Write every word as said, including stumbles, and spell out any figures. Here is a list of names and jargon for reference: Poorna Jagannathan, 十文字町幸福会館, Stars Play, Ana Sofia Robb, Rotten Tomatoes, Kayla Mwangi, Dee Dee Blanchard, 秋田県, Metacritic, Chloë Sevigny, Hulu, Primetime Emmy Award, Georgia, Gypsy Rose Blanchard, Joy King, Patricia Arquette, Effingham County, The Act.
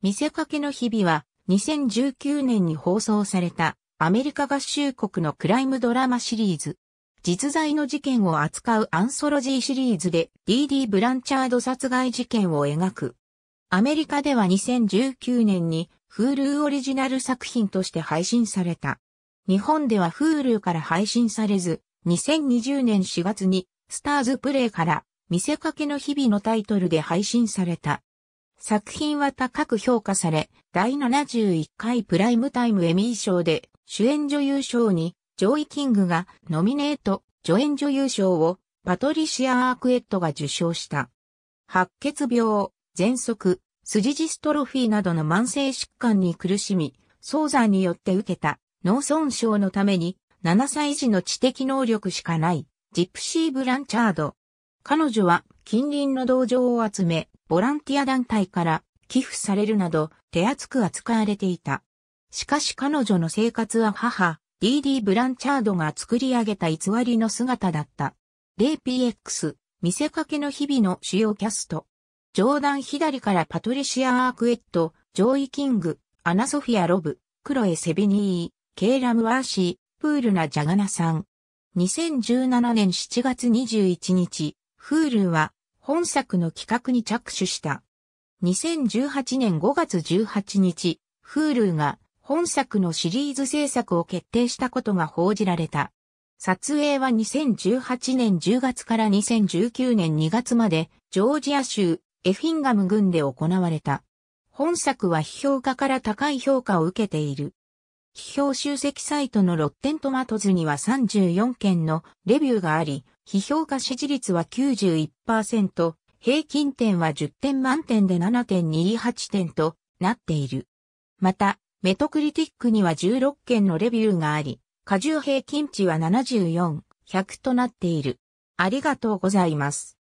見せかけの日々はにせんじゅうきゅうねんに放送されたアメリカ合衆国のクライムドラマシリーズ。実在の事件を扱うアンソロジーシリーズで ディーディー ブランチャード殺害事件を描く。アメリカではにせんじゅうきゅうねんに Hulu オリジナル作品として配信された。日本では Hulu から配信されず、にせんにじゅうねんしがつにスターズプレイから見せかけの日々のタイトルで配信された。作品は高く評価され、だいななじゅういっかいプライムタイムエミー賞で主演女優賞にジョイ・キングがノミネート、助演女優賞をパトリシア・アークエットが受賞した。白血病、喘息、スジジストロフィーなどの慢性疾患に苦しみ、早産によって受けた脳損傷のためにななさい時の知的能力しかないジプシー・ブランチャード。彼女は近隣の道場を集め、ボランティア団体から寄付されるなど手厚く扱われていた。しかし彼女の生活は母、ディーディー ブランチャードが作り上げた偽りの姿だった。ゼロピーエックス、見せかけの日々の主要キャスト。ジョーダン左からパトリシア・アークエット、ジョイ・キング、アナ・ソフィア・ロブ、クロエ・セビニー、ケイラ・ムワーシー、プールナ・ジャガナさん。にせんじゅうななねんしちがつにじゅういちにち、Hulu は本作の企画に着手した。にせんじゅうはちねんごがつじゅうはちにち、Hulu が本作のシリーズ制作を決定したことが報じられた。撮影はにせんじゅうはちねんじゅうがつからにせんじゅうきゅうねんにがつまでジョージア州エフィンガム郡で行われた。本作は批評家から高い評価を受けている。批評集積サイトのRotten Tomatoesにはさんじゅうよんけんのレビューがあり、批評家支持率は きゅうじゅういちパーセント、平均点はじゅってんまんてんで ななてんにじゅうはちてんとなっている。また、Metacriticにはじゅうろっけんのレビューがあり、加重平均値はななじゅうよん、ひゃくとなっている。ありがとうございます。